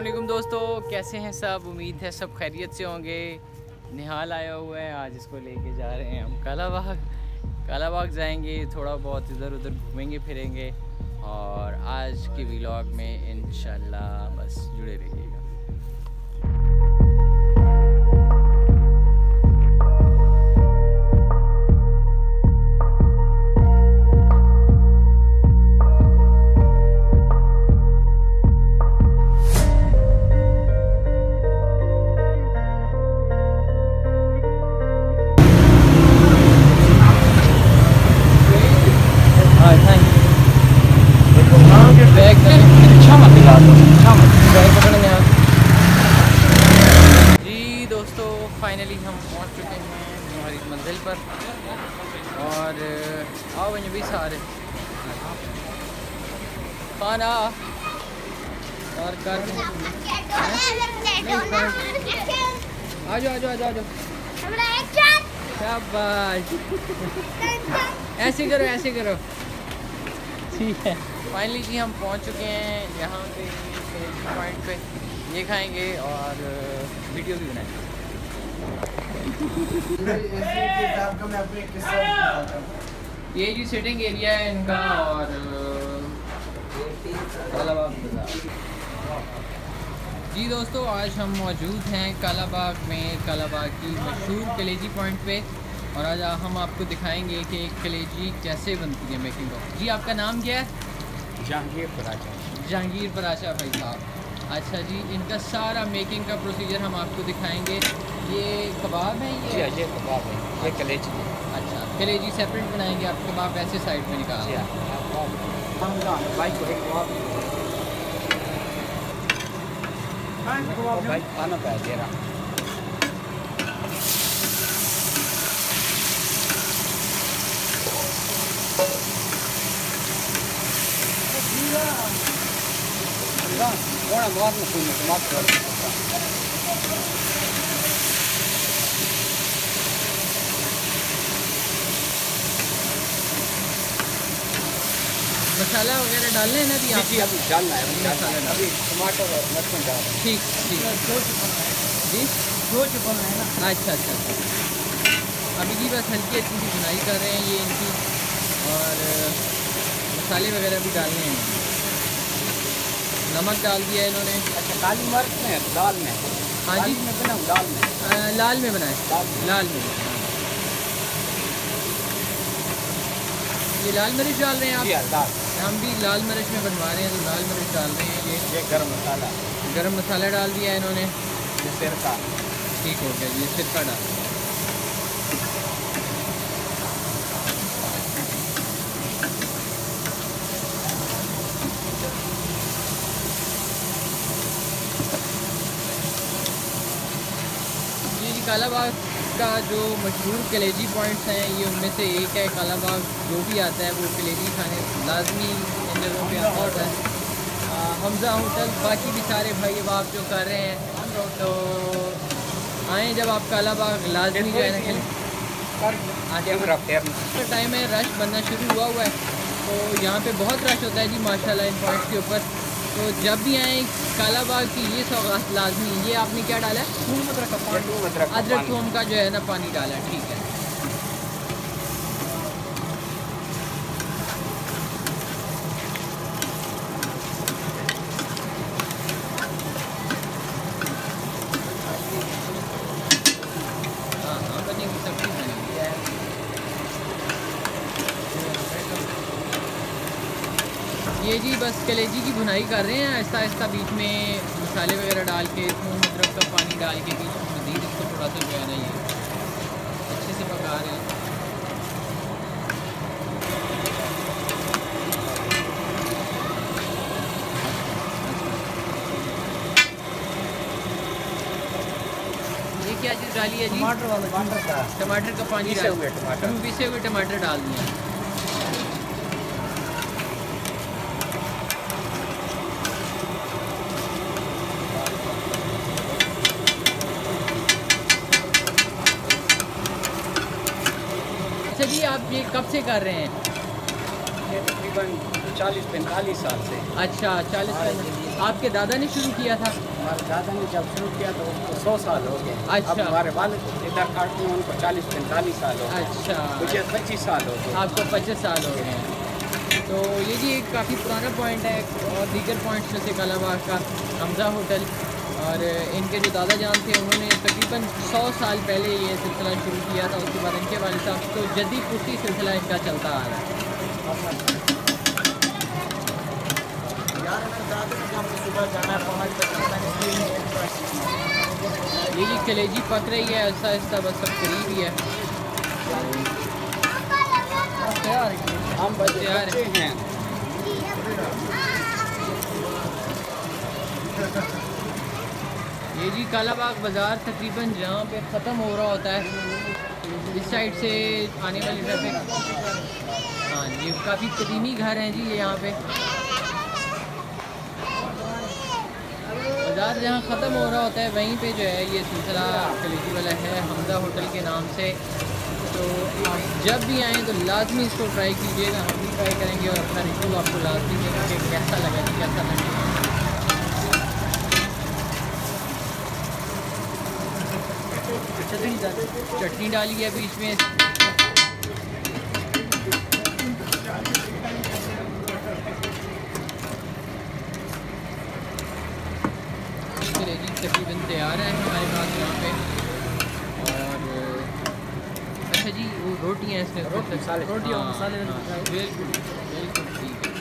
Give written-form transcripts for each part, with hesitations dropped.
अस्सलाम वालेकुम दोस्तों, कैसे हैं सब? उम्मीद है सब खैरियत से होंगे। निहाल आया हुआ है, आज इसको लेके जा रहे हैं हम कालाबाग जाएंगे, थोड़ा बहुत इधर उधर घूमेंगे फिरेंगे और आज के व्लॉग में इंशाल्लाह बस जुड़े रहिएगा। फाइनली हम पहुंच चुके हैं हमारी मंजिल पर और आओ ये भी सारे खाना और कर आ जाओ शाबाश, ऐसे करो ठीक है। फाइनली जी हम पहुंच चुके हैं यहाँ पे पॉइंट पे, ये खाएंगे और वीडियो भी बनाएंगे। ये जो सिटिंग एरिया है इनका और कालाबाग जी। दोस्तों आज हम मौजूद हैं कालाबाग में, कालाबाग की मशहूर कलेजी पॉइंट पे और आज हम आपको दिखाएंगे कि कलेजी कैसे बनती है मेकिंग ऑफ। जी आपका नाम क्या है? जहांगीर पराचा भाई साहब। अच्छा जी, इनका सारा मेकिंग का प्रोसीजर हम आपको दिखाएंगे। ये कबाब है ये कबाब है, ये कलेजी है। अच्छा कलेजी सेपरेट बनाएंगे आप, कबाब ऐसे साइड में निकाल। जी बड़ा बहुत मशहूर है कबाब का। मसाला वगैरह डालना है ना? जी अभी डालना है, अभी टमाटर और लहसुन डाल। ठीक जी दो चुपन है ना? अच्छा अभी जी बस हल्की अच्छी सी बुनाई कर रहे हैं ये इनकी और मसाले वगैरह भी डालने हैं। नमक डाल दिया इन्होंने। अच्छा काली मिर्च में दाल में? हाँ जी में बनाऊँ दाल में। लाल में बनाए। ये लाल मिर्च डाल रहे हैं आप? हम भी लाल मिर्च में बनवा रहे हैं तो लाल मिर्च डाल रहे हैं। ये गरम मसाला डाल दिया इन्होंने। ये सिरका? ठीक हो गया, ये सिरका डाल। कालाबाग का जो मशहूर कलेजी पॉइंट्स हैं ये उनमें से एक है। कालाबाग जो भी आता है वो कलेजी खाने लाजमी इन जगहों पर आता है। हमज़ा होटल, बाकी भी सारे भाई अब आप जो कर रहे हैं तो आएँ जब आप कालाबाग लाजमी जाए ना। टाइम है, रश बनना शुरू हुआ है तो यहाँ पे बहुत रश होता है जी माशाल्लाह इन पॉइंट्स के ऊपर। तो जब भी आएँ कालाबाग की ये सौगात लाजमी। ये आपने क्या डाला है? अदरक थूम का जो है ना पानी डाला है। ठीक है हाँ बनी सब्जी बनी है। ये जी बस कलेजी की भुनाई कर रहे हैं आहिस्ता आहिस्ता, बीच में मसाले वगैरह डाल के थूम अदरक का पानी डाल के बीच में मज़ीद इसको थोड़ा सा जो है ना ये अच्छे से पका रहे हैं। ये क्या चीज़ डाली है जी? टमाटर का पानी डाल दिया, पीसे हुए टमाटर डाल दिए। जी आप ये कब से कर रहे हैं? ये तकरीबन 40-45 साल से। अच्छा 40-45। आपके दादा ने शुरू किया था? हमारे दादा ने जब शुरू किया तो उनको 100 साल हो गए। अच्छा। अब हमारे वालिद इधर काटते हैं, उनको 40-45 साल हो गए। अच्छा। मुझे 25 साल हो गए। आपको 25 साल हो गए हैं। तो ये जी एक काफ़ी पुराना पॉइंट है और दीगर पॉइंट्स जैसे कलाबाग का हमजा होटल, और इनके जो दादा जान थे उन्होंने तकरीबन 100 साल पहले ये सिलसिला शुरू किया था। उसके बाद इनके वालिद साहब तो जदी कुर्सी सिलसिला इनका चलता आ रहा है। ये जी कलेजी पक रही है, ऐसा ऐसा बस सब करीब ही है। हम तैयार हैं। ये जी कालाबाग बाज़ार तकरीबन जहाँ पे ख़त्म हो रहा होता है, इस साइड से आने वाली ट्रैफिक। हाँ, ये काफ़ी कदीमी घर हैं जी, ये यहाँ पे बाज़ार जहाँ ख़त्म हो रहा होता है वहीं पे जो है ये सिलसिला कलेजी वाला है हमजा होटल के नाम से। तो आप जब भी आएँ तो लाजमी इसको ट्राई कीजिएगा, हम भी ट्राई करेंगे और अपना रिव्यू आपको लाजमी देंगे कि कैसा लगा जी, कैसा लगा। चटनी डाली है बीच में। तकरीबन तैयार है हमारे पास यहाँ पे। और अच्छा जी वो रोटी हैं, इसमें रोटी और मसाले। बिल्कुल बिल्कुल ठीक है।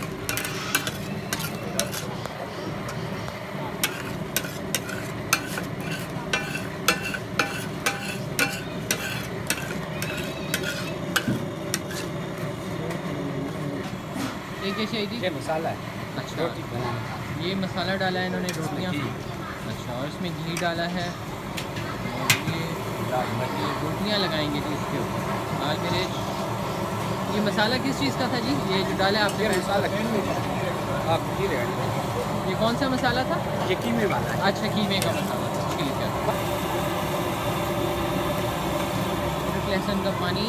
देखिए शायद ये मसाला है। अच्छा, ये मसाला डाला है इन्होंने रोटियाँ। अच्छा, और इसमें घी डाला है और ये रोटियाँ लगाएंगे जी इसके ऊपर। लाल मिर्च। ये मसाला किस चीज़ का था जी, ये जो डाला है आपने मसाला? ये कौन सा मसाला था? ये कीमे वाला। अच्छा, कीमे का मसाला था, ठीक है। लहसुन का पानी।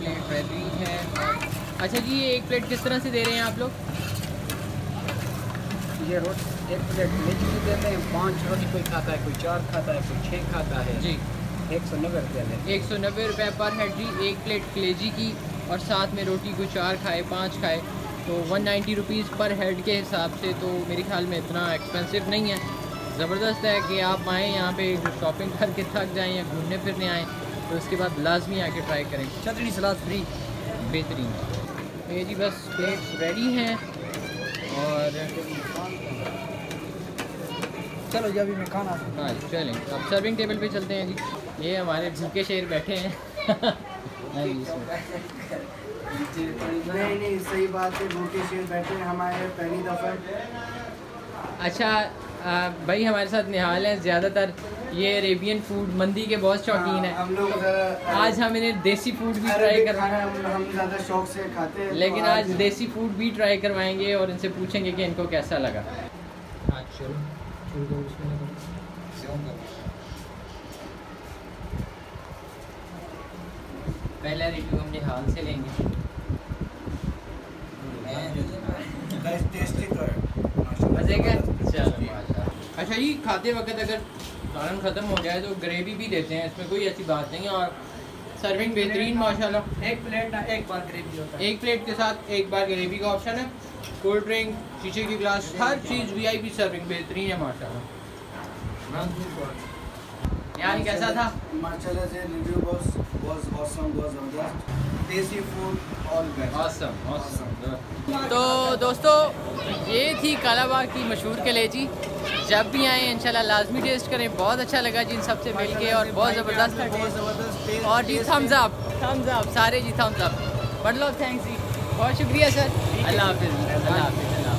प्लेट रेडी है। अच्छा जी, ये एक प्लेट किस तरह से दे रहे हैं आप लोग? ये रोटी एक प्लेट मिर्च की देते हैं। 5 रोटी कोई खाता है, कोई 4 खाता है, कोई 6 खाता है जी। 190 रुपये। 190 रुपये पर हेड जी एक प्लेट कलेजी की, और साथ में रोटी को 4 खाए 5 खाए तो 190 रुपीज़ पर हेड के हिसाब से। तो मेरे ख्याल में इतना एक्सपेंसिव नहीं है, ज़बरदस्त है कि आप आएँ यहाँ पे शॉपिंग करके थक जाएँ या घूमने फिरने आएँ तो उसके बाद लाजमी आके ट्राई करें। चटनी सलाद फ्री, बेहतरीन। ये जी बस प्लेट रेडी हैं। और चलो जी अभी मैं खाना। हाँ चलें, अब सर्विंग टेबल पे चलते हैं जी। ये हमारे भूखे शेर बैठे हैं। नहीं, सही बात है, भूखे शेर बैठे हैं हमारे पहली दफ़ा। अच्छा भाई, हमारे साथ निहाल हैं। ज़्यादातर ये अरेबियन फूड मंदी के बहुत शौकीन है हम लोग। आज हम इन्हें देसी फूड भी ट्राई करवाएंगे। हम ज़्यादा शौक से खाते हैं, लेकिन आज देसी फूड भी ट्राई करवाएंगे और इनसे पूछेंगे कि इनको कैसा लगा। पहला रिव्यू हम निहाल से लेंगे। अच्छा जी, खाते वक्त अगर सालन ख़त्म हो जाए तो ग्रेवी भी देते हैं, इसमें कोई ऐसी बात नहीं है। और सर्विंग बेहतरीन माशाल्लाह। एक प्लेट ना एक बार ग्रेवी होता है, एक प्लेट के साथ एक बार ग्रेवी का ऑप्शन है। कोल्ड ड्रिंक, शीशे की ग्लास, हर चीज़ VIP सर्विंग बेहतरीन है माशाल्लाह। यार कैसा था माशाल्लाह से review boss was awesome, was जबरदस्त, tasty food all best awesome awesome. तो दोस्तों ये थी कालाबाग की मशहूर कलेजी। जब भी आएँ इंशाल्लाह लाजमी टेस्ट करें। बहुत अच्छा लगा जी इन सब से मिल के और बहुत ज़बरदस्त। और जी थम्स अप सारे जी thumbs up. But lot thanks जी, बहुत शुक्रिया सर। अल्लाह हाफिज़।